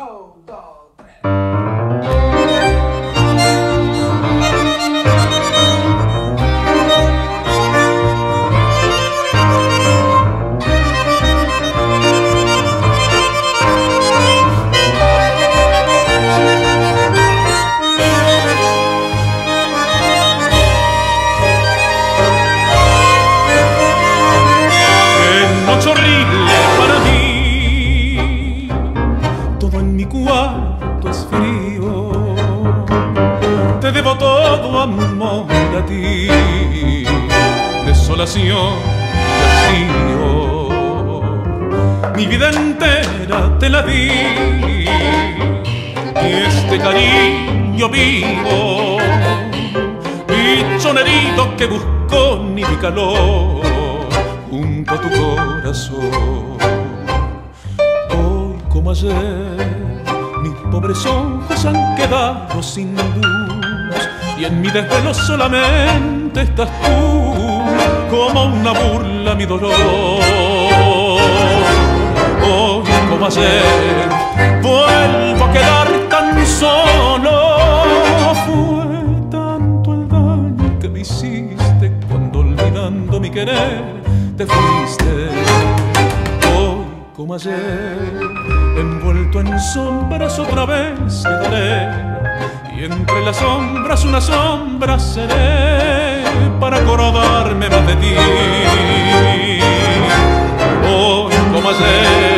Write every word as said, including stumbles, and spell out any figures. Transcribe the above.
Un, dos, tres. Todo amor a ti, desolación, vacío. Mi vida entera te la di y este cariño vivo, bichonerito que buscó ni mi calor junto a tu corazón. Hoy como ayer, mis pobres ojos han quedado sin luz. Y en mi desvelo solamente estás tú, como una burla mi dolor. Hoy como ayer vuelvo a quedar tan solo. Fue tanto el daño que me hiciste cuando olvidando mi querer te fuiste. Hoy como ayer envuelto en sombras otra vez quedaré, y entre las sombras una sombra seré para acordarme más de ti. Hoy como ayer